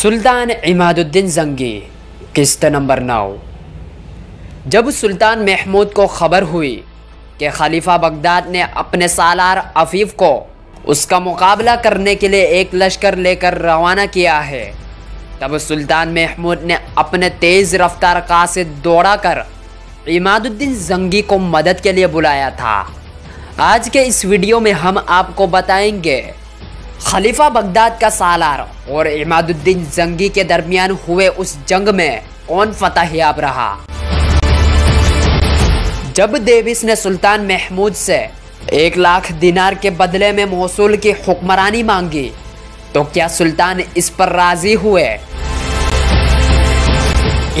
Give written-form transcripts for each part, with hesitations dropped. सुल्तान इमादुद्दीन जंगी किस्त नंबर 9। जब सुल्तान महमूद को खबर हुई कि खलीफा बगदाद ने अपने सालार आफीफ को उसका मुकाबला करने के लिए एक लश्कर लेकर रवाना किया है, तब सुल्तान महमूद ने अपने तेज़ रफ्तार कार से दौड़ा कर इमादुद्दीन जंगी को मदद के लिए बुलाया था। आज के इस वीडियो में हम आपको बताएंगे खलीफा बगदाद का सालार और इमादुद्दीन जंगी के दरमियान हुए उस जंग में कौन फतह याब रहा। जब देविस ने सुल्तान महमूद से 1,00,000 दिनार के बदले में मोसुल की हुक्मरानी मांगी तो क्या सुल्तान इस पर राजी हुए?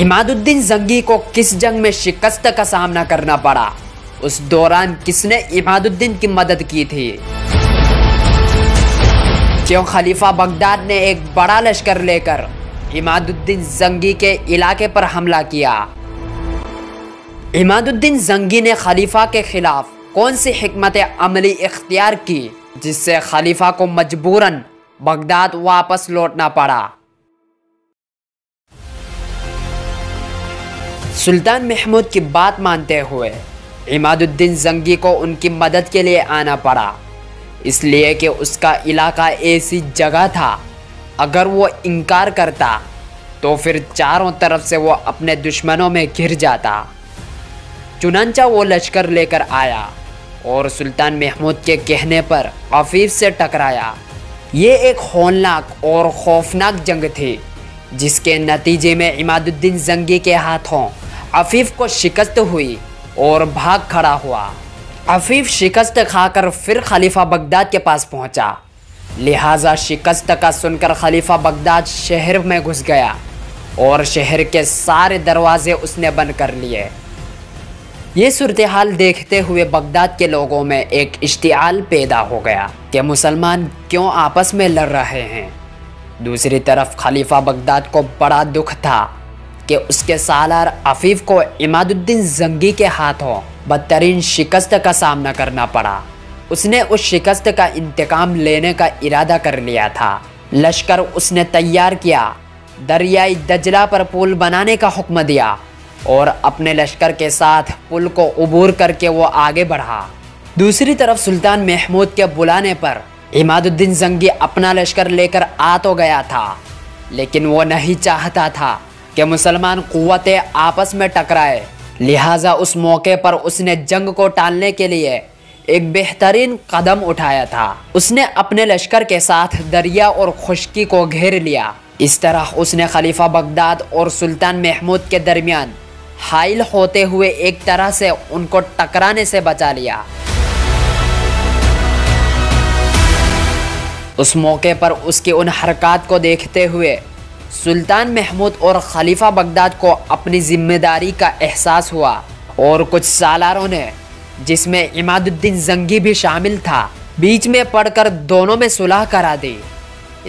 इमादुद्दीन जंगी को किस जंग में शिकस्त का सामना करना पड़ा? उस दौरान किसने इमादुद्दीन की मदद की थी? क्यों खलीफा बगदाद ने एक बड़ा लश्कर लेकर इमादुद्दीन जंगी के इलाके पर हमला किया? इमादुद्दीन जंगी ने खलीफा के खिलाफ कौन सी हिकमत अमली इख्तियार की जिससे खलीफा को मजबूरन बगदाद वापस लौटना पड़ा? सुल्तान महमूद की बात मानते हुए इमादुद्दीन जंगी को उनकी मदद के लिए आना पड़ा, इसलिए कि उसका इलाका ऐसी जगह था अगर वो इनकार करता तो फिर चारों तरफ से वो अपने दुश्मनों में घिर जाता। चुनांचा वो लश्कर लेकर आया और सुल्तान महमूद के कहने पर आफीफ से टकराया। ये एक होननाक और खौफनाक जंग थी जिसके नतीजे में इमादुद्दीन जंगी के हाथों आफीफ को शिकस्त हुई और भाग खड़ा हुआ। आफीफ शिकस्त खाकर फिर खलीफा बगदाद के पास पहुंचा, लिहाजा शिकस्त का सुनकर खलीफा बगदाद शहर में घुस गया और शहर के सारे दरवाजे उसने बंद कर लिए। ये सूरत हाल देखते हुए बगदाद के लोगों में एक इश्तियाल पैदा हो गया कि मुसलमान क्यों आपस में लड़ रहे हैं। दूसरी तरफ खलीफा बगदाद को बड़ा दुख था कि उसके सालार आफीफ को इमादुद्दीन जंगी के हाथों बदतरीन शिकस्त का सामना करना पड़ा। उसने उस शिकस्त का इंतकाम लेने का इरादा कर लिया था। लश्कर उसने तैयार किया, दरियाई दजला पर पुल बनाने का हुक्म दिया और अपने लश्कर के साथ पुल को उबूर करके वो आगे बढ़ा। दूसरी तरफ सुल्तान महमूद के बुलाने पर इमादुद्दीन जंगी अपना लश्कर लेकर आ तो गया था, लेकिन वो नहीं चाहता था कि मुसलमान कुव्वतें आपस में टकराए। लिहाजा उस मौके पर उसने जंग को टालने के लिए एक बेहतरीन कदम उठाया था। उसने अपने लश्कर के साथ दरिया और खुश्की को घेर लिया। इस तरह उसने खलीफा बगदाद और सुल्तान महमूद के दरमियान हाइल होते हुए एक तरह से उनको टकराने से बचा लिया। उस मौके पर उसकी उन हरकत को देखते हुए सुल्तान महमूद और खलीफा बगदाद को अपनी जिम्मेदारी का एहसास हुआ और कुछ सालारों ने, जिसमें इमादुद्दीन जंगी भी शामिल था, बीच में पड़कर दोनों में सुलह करा दी।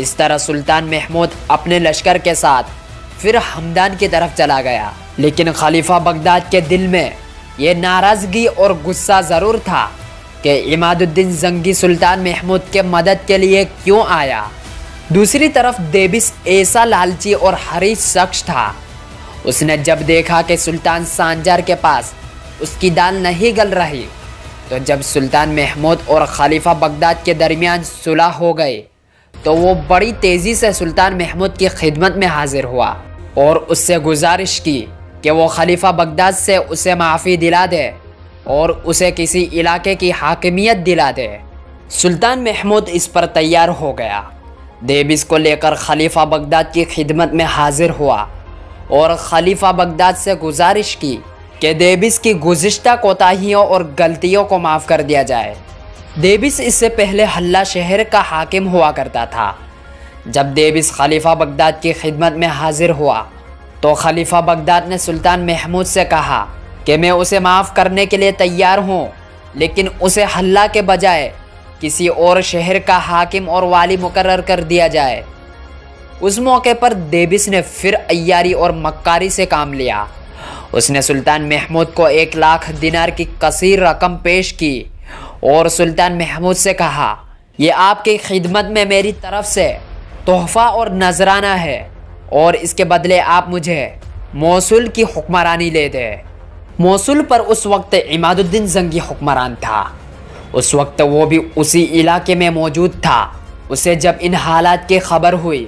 इस तरह सुल्तान महमूद अपने लश्कर के साथ फिर हमदान की तरफ चला गया, लेकिन खलीफा बगदाद के दिल में ये नाराज़गी और गुस्सा ज़रूर था कि इमादुद्दीन जंगी सुल्तान महमूद के मदद के लिए क्यों आया। दूसरी तरफ देविस ऐसा लालची और हरीश शख्स था। उसने जब देखा कि सुल्तान सांजार के पास उसकी दाल नहीं गल रही, तो जब सुल्तान महमूद और खलीफा बगदाद के दरमियान सुलह हो गई तो वो बड़ी तेज़ी से सुल्तान महमूद की खिदमत में हाजिर हुआ और उससे गुजारिश की कि वो खलीफा बगदाद से उसे माफ़ी दिला दे और उसे किसी इलाके की हाकिमियत दिला दे। सुल्तान महमूद इस पर तैयार हो गया। देविस को लेकर खलीफा बगदाद की खिदमत में हाजिर हुआ और खलीफा बगदाद से गुजारिश की कि देविस की गुज़िश्ता कोताहियों और गलतियों को माफ़ कर दिया जाए। देविस इससे पहले हल्ला शहर का हाकिम हुआ करता था। जब देविस खलीफा बगदाद की खिदमत में हाजिर हुआ तो खलीफा बगदाद ने सुल्तान महमूद से कहा कि मैं उसे माफ़ करने के लिए तैयार हूँ, लेकिन उसे हल्ला के बजाय किसी और शहर का हाकिम और वाली मुकर्रर कर दिया जाए। उस मौके पर देविस ने फिर अय्यारी और मक्कारी से काम लिया। उसने सुल्तान महमूद को 1,00,000 दिनार की कसीर रकम पेश की और सुल्तान महमूद से कहा, यह आपकी खिदमत में मेरी तरफ से तोहफ़ा और नजराना है, और इसके बदले आप मुझे मोसुल की हुक्मरानी ले दें। मोसुल पर उस वक्त इमादुद्दीन जंगी हुक्मरान था। उस वक्त वो भी उसी इलाके में मौजूद था। उसे जब इन हालात की खबर हुई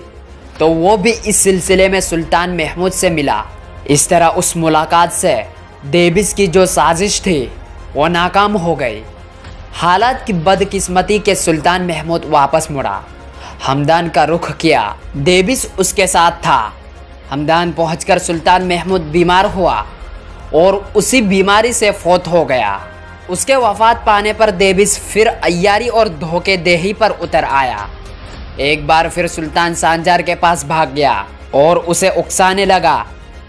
तो वो भी इस सिलसिले में सुल्तान महमूद से मिला। इस तरह उस मुलाकात से देविस की जो साजिश थी वो नाकाम हो गई। हालात की बदकिस्मती के सुल्तान महमूद वापस मुड़ा, हमदान का रुख किया। देविस उसके साथ था। हमदान पहुंचकर सुल्तान महमूद बीमार हुआ और उसी बीमारी से फौत हो गया। उसके वफात पाने पर देविस फिर अय्यारी और धोखेदेही पर उतर आया। एक बार फिर सुल्तान सांजार के पास भाग गया और उसे उकसाने लगा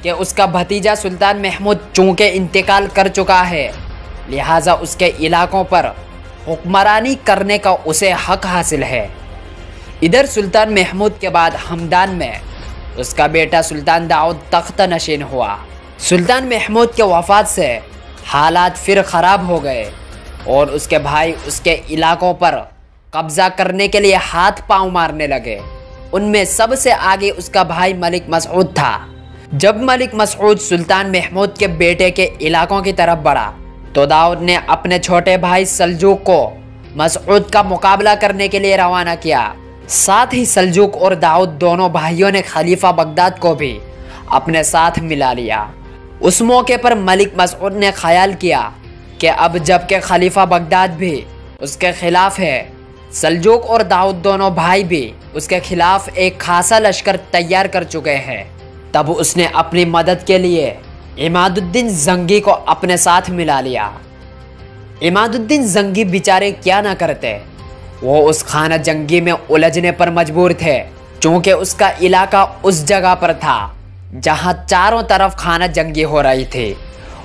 कि उसका भतीजा सुल्तान महमूद चूँकि इंतकाल कर चुका है, लिहाजा उसके इलाकों पर हुक्मरानी करने का उसे हक हासिल है। इधर सुल्तान महमूद के बाद हमदान में उसका बेटा सुल्तान दाऊद तख्त नशीन हुआ। सुल्तान महमूद के वफात से हालात फिर ख़राब हो गए और उसके भाई उसके इलाकों पर कब्ज़ा करने के लिए हाथ पांव मारने लगे। उनमें सबसे आगे उसका भाई मलिक मसूद था। जब मलिक मसूद सुल्तान महमूद के बेटे के इलाकों की तरफ बढ़ा तो दाऊद ने अपने छोटे भाई सलजूक को मसूद का मुकाबला करने के लिए रवाना किया। साथ ही सलजूक और दाऊद दोनों भाइयों ने खलीफा बगदाद को भी अपने साथ मिला लिया। उस मौके पर मलिक मसूद ने ख्याल किया कि अब जबकि खलीफा बगदाद भी उसके खिलाफ है, सलजूक और दाऊद दोनों भाई भी उसके खिलाफ एक खासा लश्कर तैयार कर चुके हैं। तब उसने अपनी मदद के लिए इमादुद्दीन जंगी को अपने साथ मिला लिया। इमादुद्दीन जंगी बेचारे क्या ना करते, वो उस खाना जंगी में उलझने पर मजबूर थे चूँकि उसका इलाका उस जगह पर था जहाँ चारों तरफ खाना जंगी हो रही थी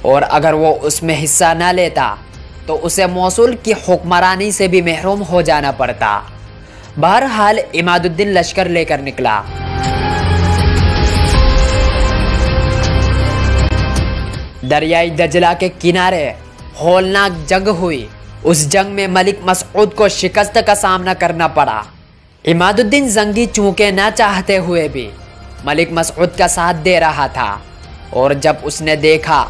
और अगर वो उसमें हिस्सा न लेता तो उसे मोसुल की हुक्मरानी से भी महरूम हो जाना पड़ता। बहरहाल इमादुद्दीन लश्कर लेकर निकला। दरियाई दजला के किनारे होलनाक जंग हुई। उस जंग में मलिक मसूद को शिकस्त का सामना करना पड़ा। इमादुद्दीन जंगी चूँकि न चाहते हुए भी मलिक मसूद का साथ दे रहा था और जब उसने देखा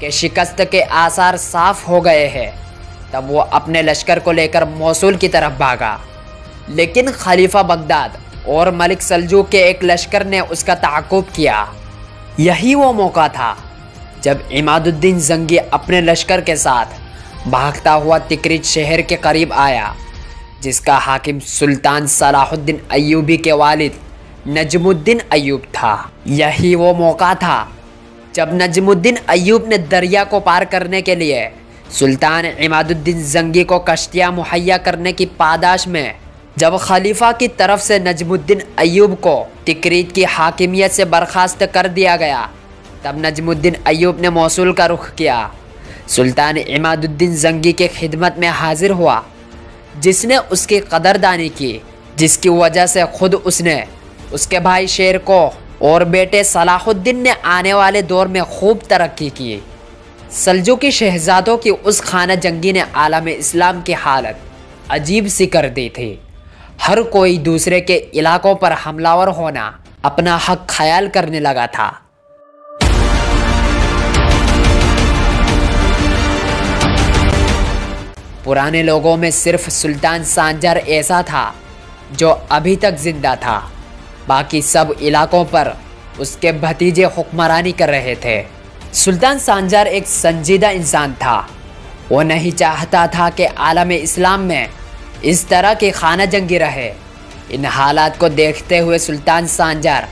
कि शिकस्त के आसार साफ हो गए हैं तब वो अपने लश्कर को लेकर मोसुल की तरफ भागा। लेकिन खलीफा बगदाद और मलिक सलजूक के एक लश्कर ने उसका ताक़ुब किया। यही वो मौका था जब इमादुद्दीन जंगी अपने लश्कर के साथ भागता हुआ तिकरित शहर के करीब आया, जिसका हाकिम सुल्तान सलाहुद्दीन अय्यूबी के वालिद नजमुद्दीन अय्यूब था। यही वो मौका था जब नजमुद्दीन अय्यूब ने दरिया को पार करने के लिए सुल्तान इमादुद्दीन जंगी को कश्तियाँ मुहैया करने की पादाश में जब खलीफा की तरफ से नजमुद्दीन अय्यूब को तिकरित की हाकिमियत से बर्खास्त कर दिया गया, तब नजमुद्दीन अय्यूब ने मोसुल का रुख किया। सुल्तान इमादुद्दीन जंगी के खिदमत में हाजिर हुआ, जिसने उसकी कदरदानी की, जिसकी वजह से खुद उसने, उसके भाई शेर को और बेटे सलाहुद्दीन ने आने वाले दौर में खूब तरक्की की। सलजूकी शहजादों की उस खाना जंगी ने आलम इस्लाम की हालत अजीब सी कर दी थी। हर कोई दूसरे के इलाकों पर हमलावर होना अपना हक ख्याल करने लगा था। पुराने लोगों में सिर्फ सुल्तान सांजार ऐसा था जो अभी तक जिंदा था, बाकी सब इलाकों पर उसके भतीजे हुक्मरानी कर रहे थे। सुल्तान सांजार एक संजीदा इंसान था। वो नहीं चाहता था कि आलम इस्लाम में इस तरह की खाना जंगी रहे। इन हालात को देखते हुए सुल्तान सांजार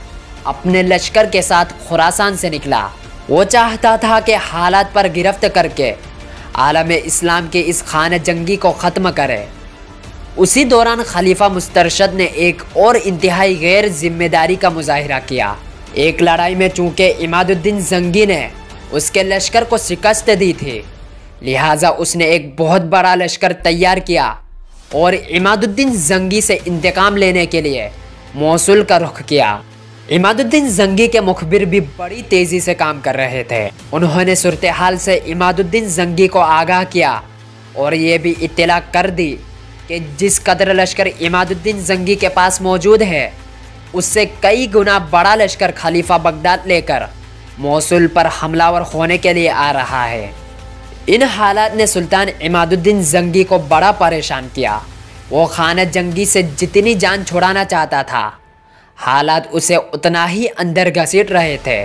अपने लश्कर के साथ खुरासान से निकला। वो चाहता था कि हालात पर गिरफ्त करके आलम इस्लाम के इस खाना जंगी को ख़त्म करे। उसी दौरान खलीफा मुस्तरशद ने एक और इंतहाई गैर जिम्मेदारी का मुजाहिरा किया। एक लड़ाई में चूँकि इमादुद्दीन जंगी ने उसके लश्कर को शिकस्त दी थी, लिहाजा उसने एक बहुत बड़ा लश्कर तैयार किया और इमादुद्दीन जंगी से इंतकाम लेने के लिए मोसुल का रुख किया। इमादुद्दीन जंगी के मुखबिर भी बड़ी तेज़ी से काम कर रहे थे। उन्होंने सूरत हाल से इमादुद्दीन जंगी को आगाह किया और ये भी इत्तला कर दी कि जिस कदर लश्कर इमादुद्दीन जंगी के पास मौजूद है उससे कई गुना बड़ा लश्कर खलीफा बगदाद लेकर मोसुल पर हमलावर होने के लिए आ रहा है। इन हालात ने सुल्तान इमादुद्दीन जंगी को बड़ा परेशान किया। वो खाना जंगी से जितनी जान छुड़ाना चाहता था, हालात उसे उतना ही अंदर घसीट रहे थे।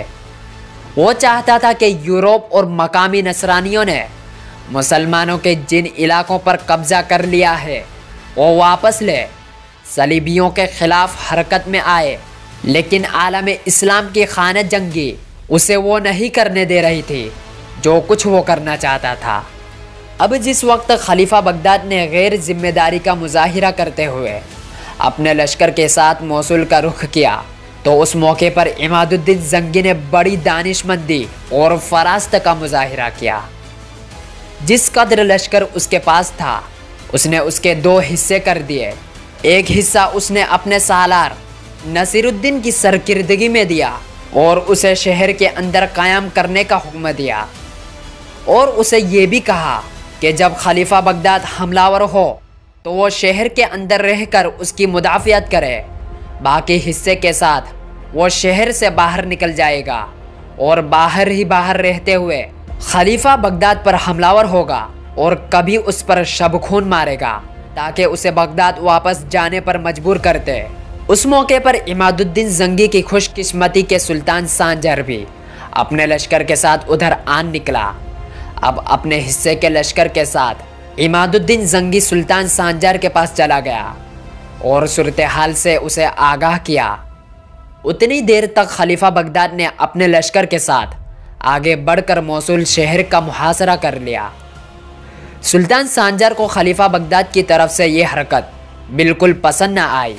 वो चाहता था कि यूरोप और मकामी नसरानियों ने मुसलमानों के जिन इलाकों पर कब्जा कर लिया है वो वापस ले, सलीबियों के ख़िलाफ़ हरकत में आए, लेकिन आलम इस्लाम की खाना जंगी उसे वो नहीं करने दे रही थी जो कुछ वो करना चाहता था। अब जिस वक्त खलीफा बगदाद ने गैर जिम्मेदारी का मुजाहिरा करते हुए अपने लश्कर के साथ मोसुल का रुख किया, तो उस मौके पर इमादुद्दीन जंगी ने बड़ी दानिशमंदी और फरास्त का मुजाहिरा किया। जिस कदर लश्कर उसके पास था उसने उसके दो हिस्से कर दिए। एक हिस्सा उसने अपने सालार नसीरुद्दीन की सरकिर्दगी में दिया और उसे शहर के अंदर कायम करने का हुक्म दिया, और उसे ये भी कहा कि जब खलीफा बगदाद हमलावर हो तो वो शहर के अंदर रहकर उसकी मुदाफ़ियत करे, बाकी हिस्से के साथ वो शहर से बाहर निकल जाएगा और बाहर ही बाहर रहते हुए खलीफा बगदाद पर हमलावर होगा और कभी उस पर शबखून मारेगा ताकि उसे बगदाद वापस जाने पर मजबूर करते। उस मौके पर इमादुद्दीन जंगी की खुशकिस्मती के सुल्तान सांजार भी अपने लश्कर के साथ उधर आन निकला। अब अपने हिस्से के लश्कर के साथ इमादुद्दीन जंगी सुल्तान सांजार के पास चला गया और सूरत हाल से उसे आगाह किया। उतनी देर तक खलीफा बगदाद ने अपने लश्कर के साथ आगे बढ़कर मोसुल शहर का मुहासरा कर लिया। सुल्तान सांजार को खलीफा बगदाद की तरफ से ये हरकत बिल्कुल पसंद न आई।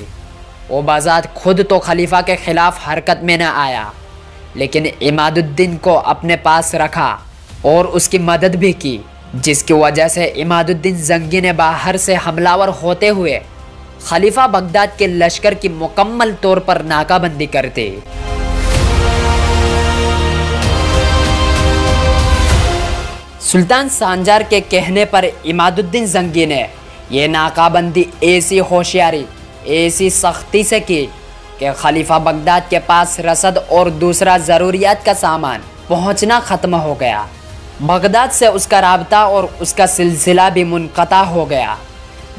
वो बाज़ात खुद तो खलीफा के ख़िलाफ़ हरकत में न आया, लेकिन इमादुद्दीन को अपने पास रखा और उसकी मदद भी की, जिसकी वजह से इमादुद्दीन जंगी ने बाहर से हमलावर होते हुए खलीफा बगदाद के लश्कर की मुकम्मल तौर पर नाकाबंदी कर दी। सुल्तान सांजार के कहने पर इमादुद्दीन जंगी ने यह नाकाबंदी ऐसी होशियारी, ऐसी सख्ती से की कि खलीफा बगदाद के पास रसद और दूसरा ज़रूरियात का सामान पहुंचना ख़त्म हो गया। बगदाद से उसका राबता और उसका सिलसिला भी मुनक़ता हो गया,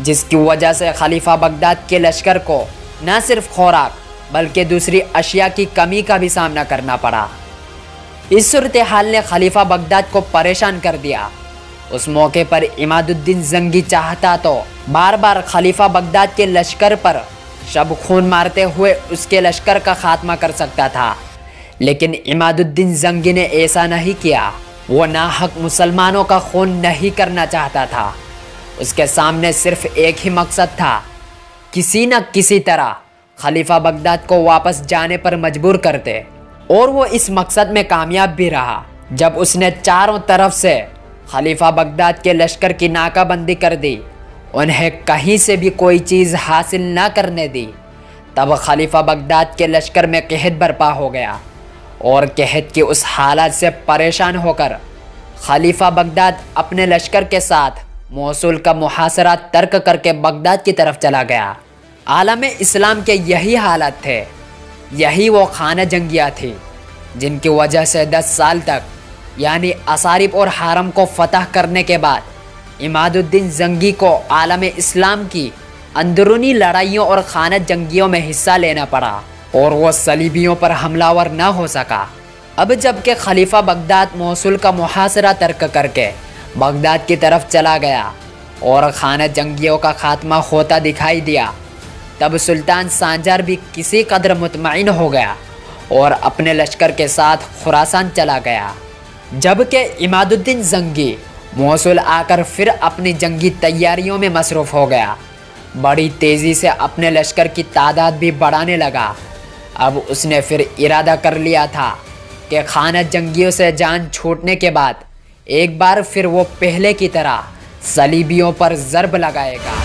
जिसकी वजह से खलीफा बगदाद के लश्कर को न सिर्फ खुराक बल्कि दूसरी अशिया की कमी का भी सामना करना पड़ा। इस सूरत हाल ने खलीफा बगदाद को परेशान कर दिया। उस मौके पर इमादुद्दीन जंगी चाहता तो बार बार खलीफा बगदाद के लश्कर पर शबखून मारते हुए उसके लश्कर का खात्मा कर सकता था, लेकिन इमादुद्दीन जंगी ने ऐसा नहीं किया। वो नाहक मुसलमानों का खून नहीं करना चाहता था। उसके सामने सिर्फ एक ही मकसद था, किसी न किसी तरह खलीफा बगदाद को वापस जाने पर मजबूर करते, और वो इस मकसद में कामयाब भी रहा। जब उसने चारों तरफ से खलीफा बगदाद के लश्कर की नाकाबंदी कर दी, उन्हें कहीं से भी कोई चीज़ हासिल ना करने दी, तब खलीफा बगदाद के लश्कर में कहत बरपा हो गया, और कहत की उस हालत से परेशान होकर खलीफा बगदाद अपने लश्कर के साथ मोसुल का मुहासरा तर्क करके बगदाद की तरफ चला गया। आलम इस्लाम के यही हालत थे, यही वो खाना जंगियाँ थी जिनकी वजह से 10 साल तक यानी असारिब और हारम को फतह करने के बाद इमादुद्दीन जंगी को आलम इस्लाम की अंदरूनी लड़ाइयों और खाना जंगियों में हिस्सा लेना पड़ा, और वो सलीबियों पर हमलावर ना हो सका। अब जबकि खलीफा बगदाद मोसुल का मुहासरा तर्क करके बगदाद की तरफ चला गया और खाना जंगियों का खात्मा होता दिखाई दिया, तब सुल्तान सांजार भी किसी कदर मुतमईन हो गया और अपने लश्कर के साथ खुरासान चला गया। जबकि इमादुद्दीन जंगी मोसुल आकर फिर अपनी जंगी तैयारियों में मसरूफ़ हो गया। बड़ी तेज़ी से अपने लश्कर की तादाद भी बढ़ाने लगा। अब उसने फिर इरादा कर लिया था कि खाना जंगियों से जान छूटने के बाद एक बार फिर वो पहले की तरह सलीबियों पर ज़रब लगाएगा।